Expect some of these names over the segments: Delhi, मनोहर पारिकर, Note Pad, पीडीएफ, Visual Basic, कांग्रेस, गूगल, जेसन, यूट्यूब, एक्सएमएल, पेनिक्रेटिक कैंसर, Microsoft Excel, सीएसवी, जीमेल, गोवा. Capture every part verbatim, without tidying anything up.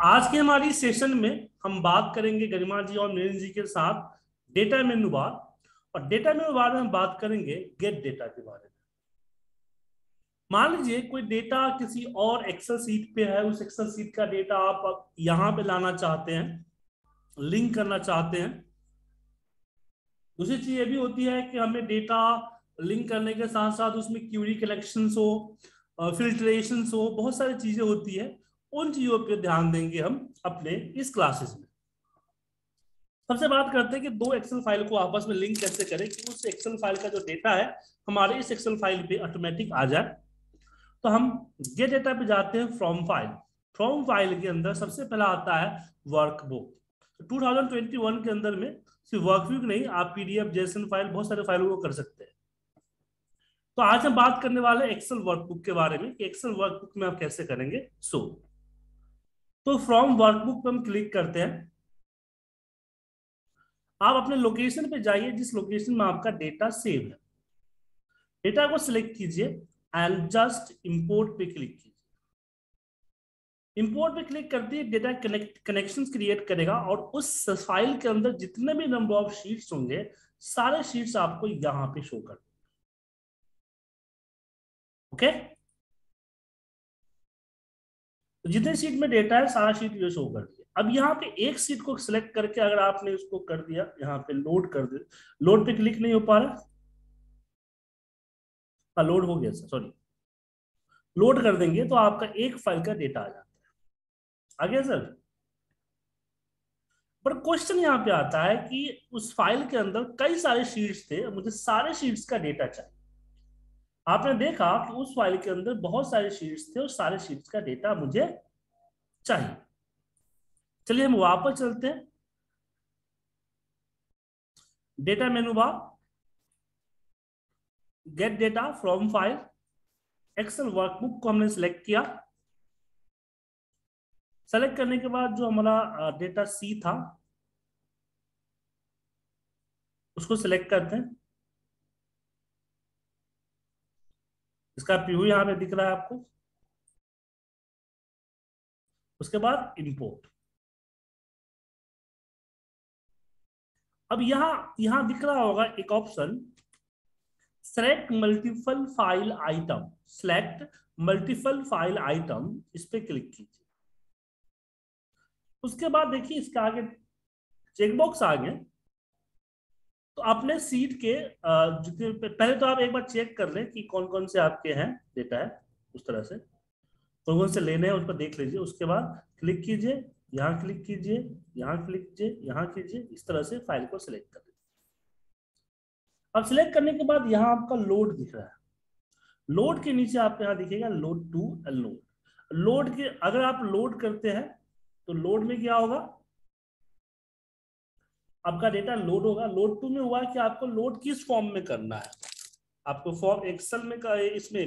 आज के हमारी सेशन में हम बात करेंगे गरिमा जी और नीरज जी के साथ डेटा मेनू बार, और डेटा मेनू बार में हम बात करेंगे गेट डेटा के बारे में। मान लीजिए कोई डेटा किसी और एक्सेल सीट पे है, उस एक्सेल सीट का डेटा आप यहाँ पे लाना चाहते हैं, लिंक करना चाहते हैं। दूसरी चीज ये भी होती है कि हमें डेटा लिंक करने के साथ साथ उसमें क्यूरी कलेक्शंस हो, फिल्ट्रेशंस हो, बहुत सारी चीजें होती है। उन चीजों पर ध्यान देंगे हम अपने इस क्लासेस में। सबसे बात करते हैं कि दो एक्सेल फाइल को आपस में लिंक कैसे करें कि उस एक्सेल फाइल का जो डेटा है हमारे इस एक्सेल फाइल पे ऑटोमेटिक आ जाए। तो हम गेट डेटा पे जाते हैं फ्रॉम फाइल। फ्रॉम फाइल के अंदर सबसे पहला आता है workbook. Two thousand twenty one के अंदर में सिर्फ वर्कबुक नहीं, आप पीडीएफ, जेसन फाइल, बहुत सारे फाइलों को कर सकते हैं। तो आज हम बात करने वाले एक्सेल वर्कबुक के बारे में कि एक्सेल वर्कबुक में आप कैसे करेंगे। सो तो फ्रॉम वर्कबुक पर हम क्लिक करते हैं। आप अपने लोकेशन पे जाइए जिस लोकेशन में आपका डेटा सेव है। डेटा को सिलेक्ट कीजिए एंड जस्ट इंपोर्ट पे क्लिक कीजिए। इंपोर्ट पे क्लिक करते ही डेटा कनेक्ट कनेक्शन क्रिएट करेगा और उस फाइल के अंदर जितने भी नंबर ऑफ शीट्स होंगे सारे शीट्स आपको यहां पे शो कर ओके okay? तो जितने शीट में डेटा है सारा शीट ये शो कर दिया। अब यहाँ पे एक शीट को सिलेक्ट करके अगर आपने उसको कर दिया, यहाँ पे लोड कर दिया, लोड पे क्लिक नहीं हो पा रहा, हाँ लोड हो गया सर, सॉरी, लोड कर देंगे तो आपका एक फाइल का डेटा आ जाता है। आ गया सर। पर क्वेश्चन यहाँ पे आता है कि उस फाइल के अंदर कई सारे शीट्स थे, मुझे सारे शीट्स का डेटा चाहिए। आपने देखा कि उस फाइल के अंदर बहुत सारे शीट्स थे और सारे शीट्स का डेटा मुझे चाहिए। चलिए हम वापस चलते हैं data menu bar, get data from file, Excel workbook को हमने सेलेक्ट किया। सेलेक्ट करने के बाद जो हमारा डेटा सी था उसको सेलेक्ट करते हैं। इसका पीयू यहाँ पे दिख रहा है आपको। उसके बाद इंपोर्ट। अब यहां यहां दिख रहा होगा एक option, select multiple file item. Select multiple file item, इस पे क्लिक कीजिए। उसके बाद देखिए इसके आगे चेकबॉक्स आ गए। तो अपने सीट के पहले तो आप एक बार चेक कर लें कि कौन कौन से आपके हैं डेटा है, उस तरह से कौन कौन से लेने हैं उस पर देख लीजिए। उसके बाद क्लिक कीजिए, यहाँ क्लिक कीजिए, यहाँ क्लिक कीजिए, यहाँ कीजिए, इस तरह से फाइल को सिलेक्ट कर लीजिए। अब सिलेक्ट करने के बाद यहाँ आपका लोड दिख रहा है। लोड के नीचे आपको यहाँ दिखेगा लोड टू लोड। लोड के अगर आप लोड करते हैं तो लोड में क्या होगा, आपका डेटा लोड होगा। लोड टू में हुआ कि आपको लोड किस फॉर्म में करना है। आपको फॉर्म एक्सेल में कर, इसमें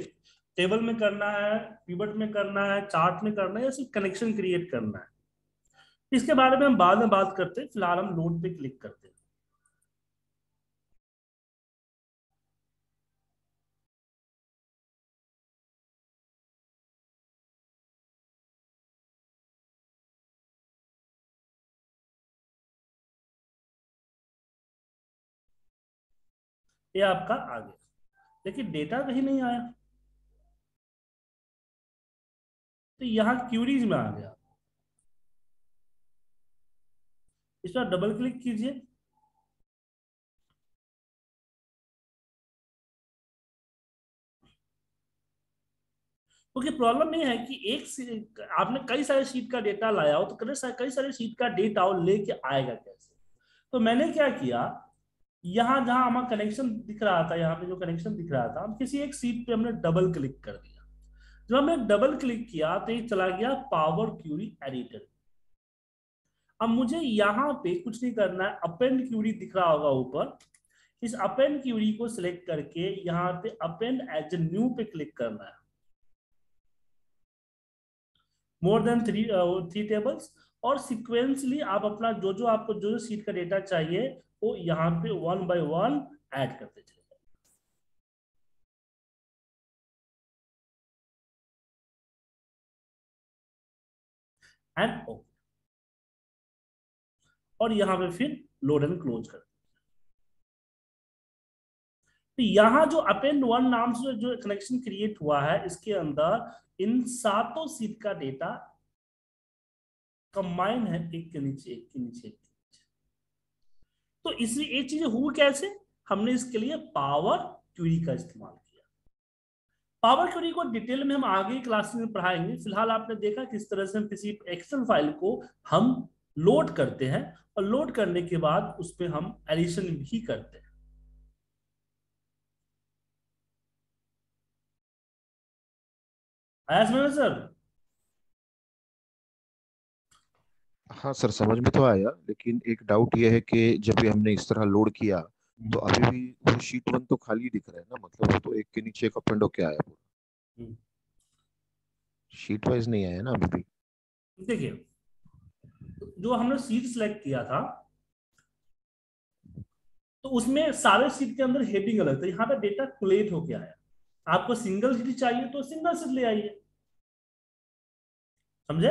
टेबल में करना है, पिवट में करना है, चार्ट में करना है, या सिर्फ कनेक्शन क्रिएट करना है, इसके बारे में हम बाद में बात करते हैं। फिलहाल हम लोड पे क्लिक करते हैं। ये आपका आ गया, लेकिन डेटा कहीं नहीं आया। तो यहाँ क्यूरीज में आ गया। इस पर डबल क्लिक कीजिए। ओके, प्रॉब्लम ये है कि एक आपने कई सारे शीट का डेटा लाया हो तो कई सारे शीट का डेटा हो, लेके आएगा कैसे। तो मैंने क्या किया, यहाँ जहाँ हमारा कनेक्शन दिख रहा था, यहाँ पे जो कनेक्शन दिख रहा था, हम किसी एक सीट पे हमने डबल क्लिक कर दिया। जब हमने डबल क्लिक किया तो ये चला गया पावर क्यूरी एडिटर। अब मुझे यहाँ पे कुछ नहीं करना है। अपेंड क्यूरी दिख रहा होगा ऊपर, इस अपेंड क्यूरी को सिलेक्ट करके यहाँ पे अपेंड एज ए न्यू पे क्लिक करना है। More than three three tables और सिक्वेंसली आप अपना जो जो आपको जो जो सीट का डेटा चाहिए वो यहाँ पे वन बाय वन ऐड करते चले जाएंगे। एंड ओके, और यहां पे फिर लोड एंड क्लोज कर। तो यहां जो अपेंड वन नाम से जो कनेक्शन क्रिएट हुआ है, इसके अंदर इन सातों सीट का डेटा कंबाइन है, एक के नीचे एक के नीचे एक के नीचे। तो इसलिए ये चीजें हुई कैसे, हमने इसके लिए पावर क्वेरी का इस्तेमाल किया। पावर क्वेरी को डिटेल में हम आगे क्लास में पढ़ाएंगे। फिलहाल आपने देखा किस तरह से हम किसी एक्सेल फाइल को हम लोड करते हैं और लोड करने के बाद उस पर हम एडिशन भी करते हैं। आया समझ सर? हाँ सर, समझ में तो आया, लेकिन एक डाउट यह है कि जब भी हमने इस तरह लोड किया तो अभी भी वो शीट वन तो खाली दिख रहा है ना, मतलब वो तो एक के नीचे एक अपेंड होके आया पूरा, शीट वाइज नहीं आया ना अभी भी। देखिए जो हमने सीट सेलेक्ट किया था तो उसमें सारे सीट के अंदर हेडिंग अलग था, यहाँ पे डेटा कलेक्ट होके आया। आपको सिंगल सीट चाहिए तो सिंगल सीट ले आइए, समझे?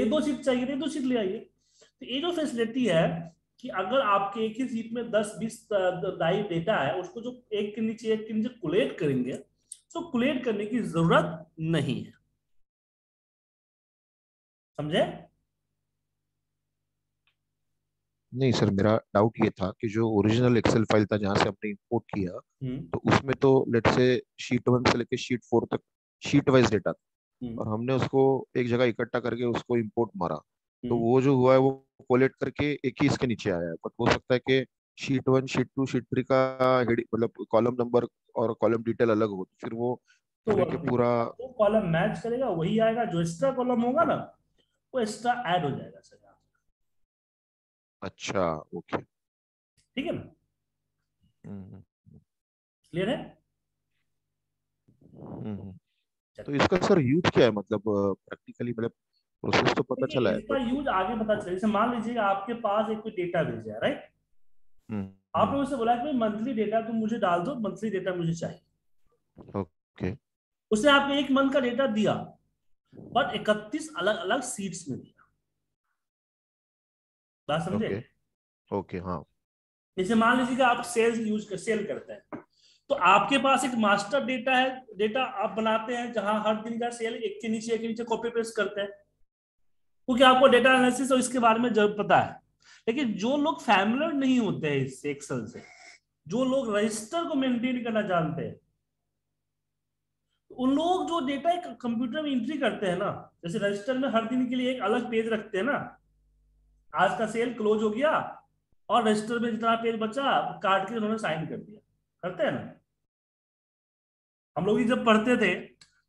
एक दो सीट चाहिए तो एक दो सीट ले आइए। तो ये जो फैसिलिटी है कि अगर आपके एक ही सीट में दस बीस डाई डेटा है, उसको जो एक के नीचे एक के नीचे कलेक्ट करेंगे, तो कलेक्ट करने की जरूरत नहीं है, समझे? नहीं सर, मेरा डाउट ये था कि जो ओरिजिनल एक्सेल फाइल था जहां से आपने इंपोर्ट किया, तो उसमें तो लेट से शीट वन से लेकर शीट फोर तक शीट वाइज डेटा था, और हमने उसको एक जगह इकट्ठा करके उसको इंपोर्ट मारा, तो वो जो हुआ है वो कोलेट करके एक ही इसके नीचे आया है। बट हो सकता है कि sheet one sheet two sheet three का मतलब कॉलम नंबर और कॉलम डिटेल अलग हो, फिर वो तो पूरा कॉलम मैच करेगा, वही आएगा। जो एक्स्ट्रा कॉलम होगा ना वो एक्स्ट्रा ऐड हो जाएगा सर। अच्छा, ओके, ठीक है ना, क्लियर है? तो इसका सर यूज क्या है, मतलब प्रैक्टिकली मतलब प्रोसेस तो पता चला है, इसका यूज आगे पता चला। जैसे मान लीजिएगा आपके पास एक कोई डेटा बेस है, राइट? आप लोगों से बोला कि मंथली डेटा तुम मुझे डाल दो, मंथली डेटा मुझे चाहिए, ओके। उसने आपको एक मंथ का डेटा दिया, बट इकतीस अलग अलग सीट्स में दिया, बात समझे? ओके, ओके, हाँ। जैसे मान लीजिए आप सेल्स यूज कर सेल करते हैं, तो आपके पास एक मास्टर डेटा है, डेटा आप बनाते हैं जहां हर दिन का सेल एक के नीचे एक के नीचे कॉपी पेस्ट करते हैं, क्योंकि आपको डेटा एनालिसिस और इसके बारे में जरूर पता है। लेकिन जो लोग फैमिलियर नहीं होते हैं इस एक्सेल से, जो लोग रजिस्टर को मेंटेन करना जानते हैं, उन लोग जो डेटा कंप्यूटर में एंट्री करते हैं ना, जैसे रजिस्टर में हर दिन के लिए एक अलग पेज रखते हैं ना, आज का सेल क्लोज हो गया और रजिस्टर में जितना पेज बचा काट के उन्होंने साइन कर दिया, करते हैं ना। हम लोग जब पढ़ते थे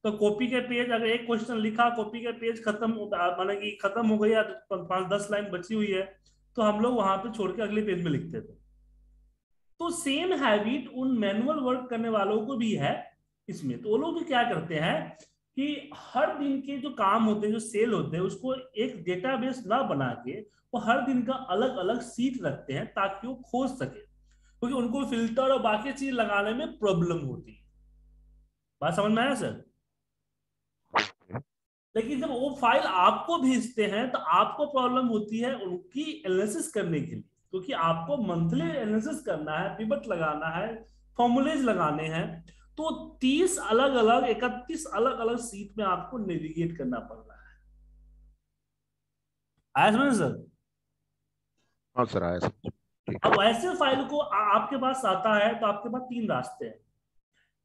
तो कॉपी के पेज, अगर एक क्वेश्चन लिखा, कॉपी के पेज खत्म माने कि खत्म हो गया, पांच दस लाइन बची हुई है, तो हम लोग वहां पे छोड़ के अगले पेज में लिखते थे। तो सेम हैबिट उन मैनुअल वर्क करने वालों को भी है इसमें। तो वो लोग भी क्या करते हैं कि हर दिन के जो काम होते हैं, जो सेल होते हैं, उसको एक डेटाबेस ना बना के वो हर दिन का अलग अलग सीट रखते हैं ताकि वो खोज सके, क्योंकि उनको फिल्टर और बाकी चीज लगाने में प्रॉब्लम होती है। बात समझ में आया सर? लेकिन जब वो फाइल आपको भेजते हैं तो आपको प्रॉब्लम होती है उनकी एनालिसिस करने के लिए, क्योंकि आपको मंथली एनालिसिस करना है, पिवट लगाना है, फॉर्मूलेज लगाने हैं, तो तीस अलग अलग इकतीस अलग अलग सीट में आपको नेविगेट करना पड़ रहा है। आया समझ सर? हाँ सर, आया समझ। अब ऐसे फाइल को आ, आपके पास आता है तो आपके पास तीन रास्ते हैं।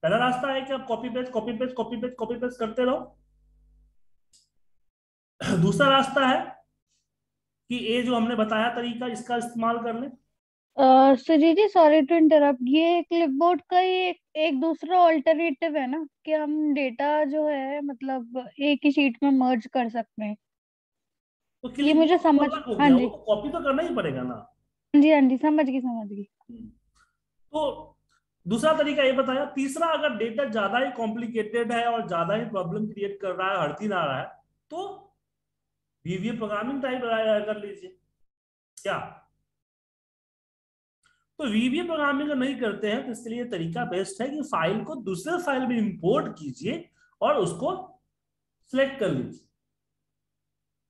पहला रास्ता है कि आप copy paste copy paste copy paste copy paste करते रहो। दूसरा रास्ता है कि ये जो हमने बताया तरीका, इसका इस्तेमाल कर लें। Sir ji, sorry to interrupt, ये क्लिपबोर्ड का ही एक, एक दूसरा ऑल्टरनेटिव है ना, कि हम डेटा जो है मतलब एक ही शीट में मर्ज कर सकते हैं। तो ये मुझे समझ, हाँ जी, कॉपी तो करना ही पड़ेगा ना। जी हाँ जी, समझ गई समझ गई। तो दूसरा तरीका ये बताया। तीसरा, अगर डेटा ज्यादा ही कॉम्प्लिकेटेड है और ज्यादा ही प्रॉब्लम क्रिएट कर रहा है, हर दिन आ रहा है, तो वीवीए प्रोग्रामिंग टाइप कर लीजिए। क्या तो वीवीए प्रोग्रामिंग नहीं करते हैं तो इसके लिए तरीका बेस्ट है कि फाइल को दूसरे फाइल में इंपोर्ट कीजिए और उसको सिलेक्ट कर लीजिए।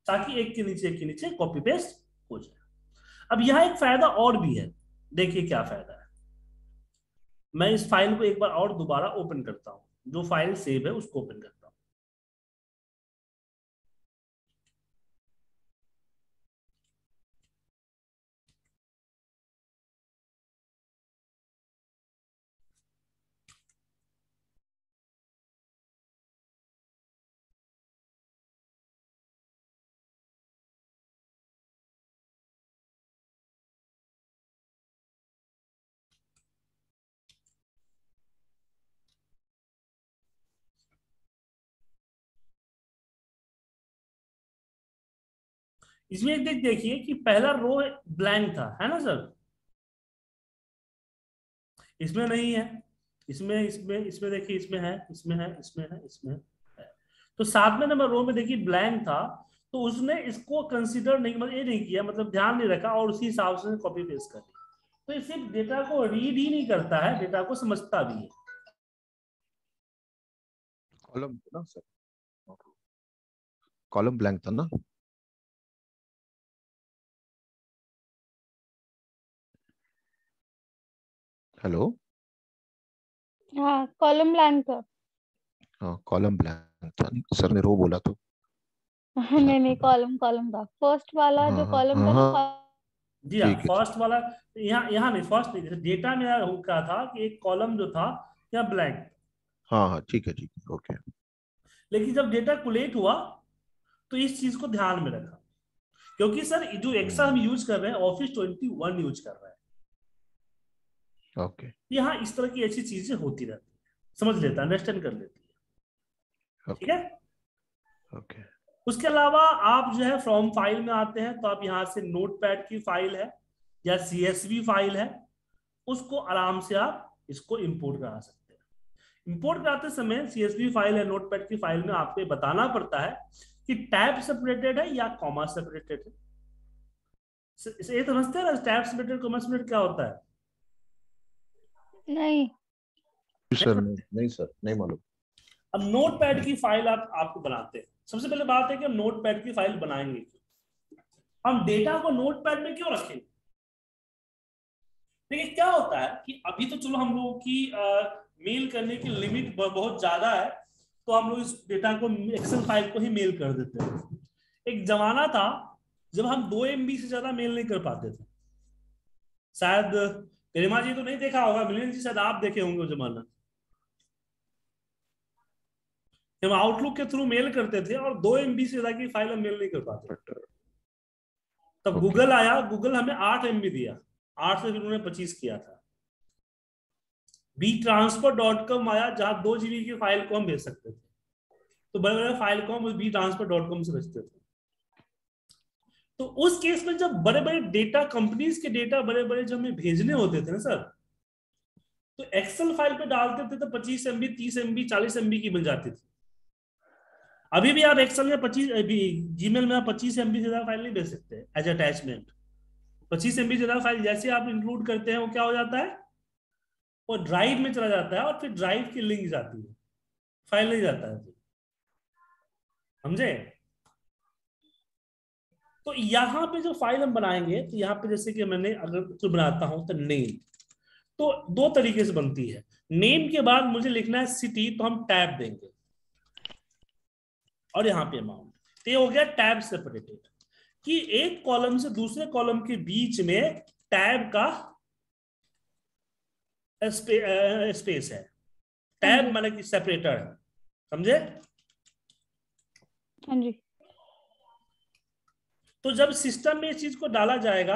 ताकि एक के नीचे एक के नीचे कॉपी पेस्ट हो जाए। अब यहाँ एक फायदा और भी है, देखिए क्या फायदा है। मैं इस फाइल को एक बार और दोबारा ओपन करता हूं, जो फाइल सेव है उसको ओपन करता हूं। इसमें देख देखिए कि पहला रो ब्लैंक था, है ना सर, इसमें नहीं है, इसमें इसमें इसमें देखिए इसमें है, इसमें है, इसमें है, इसमें है। तो सातवें नंबर रो में देखिए ब्लैंक था, तो उसने इसको कंसीडर नहीं, मतलब ये नहीं किया, मतलब ध्यान नहीं रखा और उसी हिसाब से कॉपी पेस्ट कर दिया। तो ये सिर्फ डेटा को रीड ही नहीं करता है, डेटा को समझता भी है। कॉलम ना सर, कॉलम ब्लैंक था ना। हेलो, हाँ कॉलम ब्लैंक था, हाँ कॉलम ब्लैंक था, सर ने रो बोला तो नहीं नहीं कॉलम कॉलम था, फर्स्ट वाला आ, जो कॉलम था जी हाँ, फर्स्ट वाला यहाँ यहाँ नहीं, फर्स्ट नहीं, डेटा में क्या था कि एक कॉलम जो था या ब्लैंक, हाँ हाँ ठीक है ठीक है ओके। लेकिन जब डेटा कलेक्ट हुआ तो इस चीज को ध्यान में रखा, क्योंकि सर जो एक्सेल हम यूज कर रहे हैं ऑफिस ट्वेंटी वन यूज कर रहे हैं, Okay. यहाँ इस तरह की ऐसी चीजें होती रहती है, समझ लेता, अंडरस्टैंड कर लेती है, ठीक है okay. उसके अलावा आप जो है फ्रॉम फाइल में आते हैं तो आप यहाँ से नोटपैड की फाइल है या सीएसवी फाइल है, उसको आराम से आप इसको इंपोर्ट करा सकते हैं। इंपोर्ट कराते समय सीएसवी फाइल है, नोटपैड की फाइल में आपको बताना पड़ता है कि टैब सेपरेटेड है या कॉमा सेपरेटेड है। ये समझते हैं ना, टैब सेपरेटेड कॉमा सेपरेटेड क्या होता है? नहीं सर, नहीं सर नहीं मालूम। अब नोटपैड की फाइल आप आपको बनाते हैं, सबसे पहले बात है कि हम नोटपैड की फाइल बनाएंगे, हम डेटा को नोटपैड में क्यों रखेंगे? देखिए क्या होता है कि अभी तो चलो हम लोगों की मेल करने की लिमिट बहुत ज्यादा है, तो हम लोग इस डेटा को एक्सेल फाइल को ही मेल कर देते हैं। एक जमाना था जब हम दो एम बी से ज्यादा मेल नहीं कर पाते थे, शायद गरिमा जी तो नहीं देखा होगा, मिलिंद जी शायद आप देखे होंगे जमाना, हम आउटलुक के थ्रू मेल करते थे और दो एमबी से ज्यादा की फाइल हम मेल नहीं कर पाते। तब okay. गूगल आया, गूगल हमें आठ एमबी दिया, आठ से फिर उन्होंने पच्चीस किया था। बी ट्रांसफर डॉट कॉम आया, जहां दो जीबी की फाइल को हम भेज सकते थे, तो बड़े बड़े फाइल को हम बी ट्रांसफर डॉट कॉम से भेजते थे। तो उस केस में जब बड़े बड़े डेटा कंपनीज के डेटा बड़े बड़े जब हमें भेजने होते थे ना सर, तो एक्सेल फाइल पे डालते थे तो पच्चीस एमबी, तीस एमबी, चालीस एमबी की बन जाती थी। अभी भी आप एक्सेल में पच्चीस, जीमेल में आप पच्चीस एमबी से ज्यादा फाइल नहीं भेज सकते एज अटैचमेंट। पच्चीस एमबी से ज्यादा फाइल जैसे आप इंक्लूड करते हैं वो क्या हो जाता है, वो ड्राइव में चला जाता है और फिर ड्राइव की लिंक जाती है, फाइल नहीं जाता है, समझे? तो यहाँ पे जो फाइल हम बनाएंगे, तो यहाँ पे जैसे कि मैंने अगर तो बनाता हूं तो नेम, तो दो तरीके से बनती है। नेम के बाद मुझे लिखना है सिटी, तो हम टैब देंगे और यहाँ पे अमाउंट, तो ये हो गया टैब सेपरेटेड, कि एक कॉलम से दूसरे कॉलम के बीच में टैब का स्पे, आ, स्पेस है। टैब माने कि सेपरेटर है, समझे? हाँ जी। तो जब सिस्टम में इस चीज को डाला जाएगा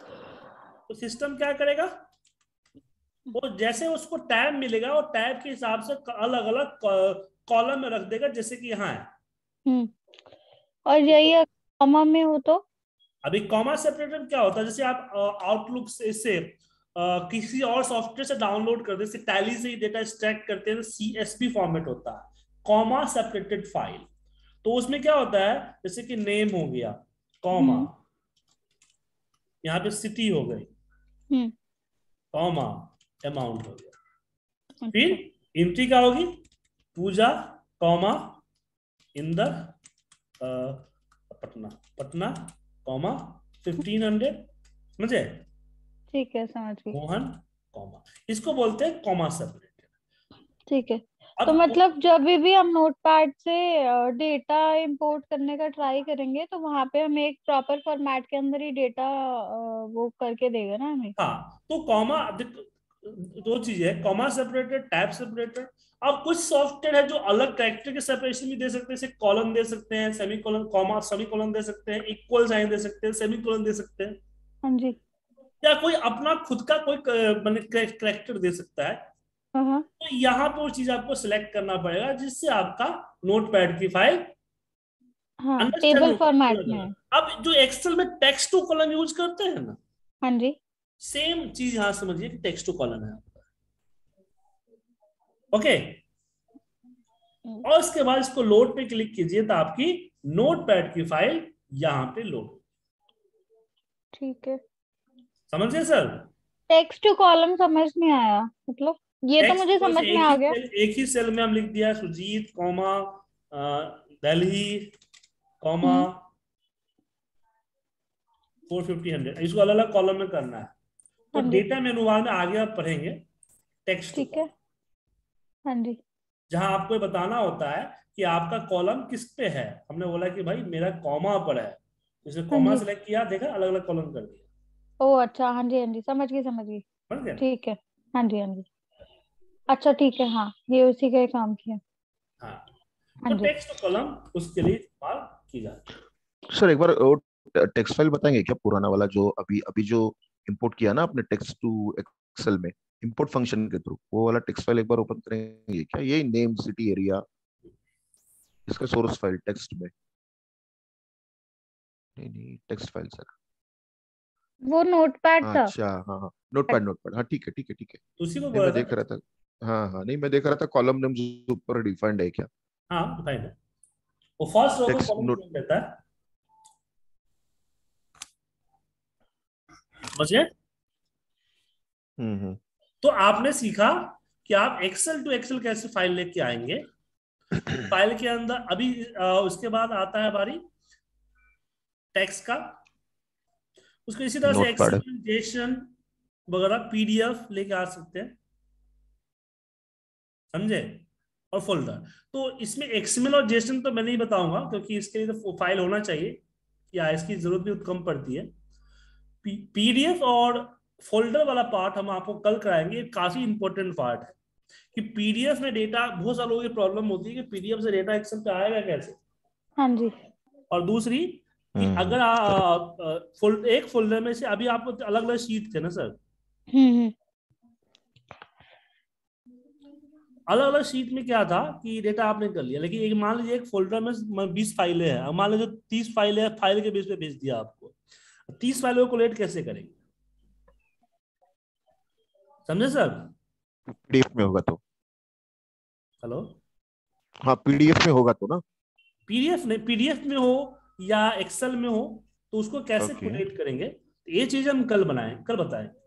तो सिस्टम क्या करेगा, वो जैसे उसको टैब मिलेगा और टैब के हिसाब से अलग अलग कॉलम में रख देगा, जैसे कि यहाँ है। और यही कॉमा में हो तो अभी कॉमा सेपरेटर क्या होता है, जैसे आप आउटलुक से, से आ, किसी और सॉफ्टवेयर से डाउनलोड कर देते, टैली से ही डेटा एक्सट्रैक्ट करते हैं, तो सीएसवी फॉर्मेट होता है कॉमा सेपरेटेड फाइल। तो उसमें क्या होता है, जैसे कि नेम हो गया कॉमा, यहाँ पे सिटी हो गई, कॉमा अमाउंट हो गया, फिर एंट्री क्या होगी, Pooja comma Inder Patna Patna comma fifteen hundred, समझे? ठीक है, समझ गई। मोहन कॉमा, इसको बोलते हैं कॉमा सेपरेटर। ठीक है, तो मतलब जब भी हम नोटपैड से डेटा इंपोर्ट करने का ट्राई करेंगे तो वहाँ पे हमें एक प्रॉपर फॉर्मेट के अंदर ही डेटा वो करके देगा ना हमें। हाँ, तो कॉमा दो चीजें है, कॉमा सेपरेटर, टैब सेपरेटर। अब कुछ सॉफ्टवेयर है जो अलग कैरेक्टर के सेपरेशन भी दे सकते हैं, जैसे कॉलन दे सकते हैं, सेमीकोलन, कॉमा सेमीकोलन दे सकते हैं, इक्वल साइन दे सकते हैं, सेमीकोलन दे सकते हैं। हाँ जी। या कोई अपना खुद का कोई कैरेक्टर दे सकता है। तो यहाँ पर चीज आपको सिलेक्ट करना पड़ेगा जिससे आपका नोटपैड की फाइल हाँ, टेबल फॉर्मेट में। अब जो एक्सेल में टेक्स्ट टू कॉलम यूज करते हैं ना, हाँ जी, सेम चीज यहाँ समझिए कि टेक्स्ट टू कॉलम है आपका। ओके, और उसके बाद इसको लोड पे क्लिक कीजिए तो आपकी नोटपैड की फाइल यहाँ पे लोड। ठीक है, समझिए सर। टेक्स्ट टू कॉलम समझ नहीं आया, मतलब ये तो मुझे समझ में आ गया। एक ही सेल में हम लिख दिया Sujeet comma Delhi comma four fifty hundred, इसको अलग अलग कॉलम में करना है। तो डेटा मेनू बार में आगे आप पढ़ेंगे टेक्स्ट, ठीक है? हाँ जी, जहाँ आपको बताना होता है कि आपका कॉलम किस पे है। हमने बोला कि भाई मेरा कॉमा पर है, इसने कॉमा सेलेक्ट किया, देखा अलग अलग कॉलम कर दिया। ओ अच्छा, हाँ जी, हाँ जी, समझ गई समझ गई, ठीक है, हाँ जी, हाँ जी, अच्छा ठीक है, हाँ ये उसी का काम किया। हाँ, तो टेक्स्ट कॉलम उसके लिए इस्तेमाल की जाती है। सर एक बार टेक्स्ट फाइल बताएंगे क्या, पुराना वाला जो अभी अभी जो इंपोर्ट किया ना आपने टेक्स्ट टू एक्सेल में इंपोर्ट फंक्शन के थ्रू, वो वाला टेक्स्ट फाइल एक बार ओपन करेंगे क्या? ये नेम, सिटी, एरिया, इसका सोर्स फाइल टेक्स्ट में नहीं नहीं टेक्स्ट फाइल सर, वो नोटपैड था। अच्छा हाँ हाँ, नोटपैड नोटपैड, हाँ ठीक है ठीक है ठीक है, उसी को मैं देख रहा था। हाँ हाँ, नहीं मैं देख रहा था कॉलम नेम ऊपर डिफाइंड है क्या? हाँ डिफाइंड है, वो फर्स्ट रो को कॉलम नेम देता है, समझे? हम्म। तो आपने सीखा कि आप एक्सेल टू एक्सेल कैसे फाइल लेके आएंगे। फाइल के अंदर अभी आ, उसके बाद आता है हमारी टेक्स्ट का, उसको इसी तरह से एक्सप्लेनेशन वगैरह पीडीएफ लेके आ सकते हैं, समझे? और फोल्डर। तो इसमें एक्सएमएल और जेसन तो मैं नहीं बताऊंगा क्योंकि इसके लिए तो फाइल होना चाहिए या इसकी जरूरत भी कम पड़ती है। पीडीएफ और फोल्डर वाला पार्ट हम आपको कल कराएंगे, काफी इंपॉर्टेंट पार्ट है कि पीडीएफ में डेटा, बहुत सारे लोगों की प्रॉब्लम होती है कि पीडीएफ से डेटा एक्सेल पे आएगा कैसे। हाँ जी। और दूसरी कि अगर आ, आ, आ, फोल्ड, एक फोल्डर में से अभी आपको अलग अलग शीट थे ना सर, हम्म, अलग अलग शीट में क्या था कि डेटा आपने कर लिया, लेकिन एक मान लीजिए एक फोल्डर में बीस फाइलें हैं, मान लीजिए तीस फाइलें हैं, फाइल के बेस पे भेज दिया आपको, तीस फाइलों को कोलेट कैसे करेंगे, समझे सर? पीडीएफ में होगा तो। हेलो, हाँ पीडीएफ में होगा तो ना, पीडीएफ नहीं, पीडीएफ में हो या एक्सेल में हो तो उसको कैसे कोलेट करेंगे, ये चीज हम कल बनाएं, कल बताएं।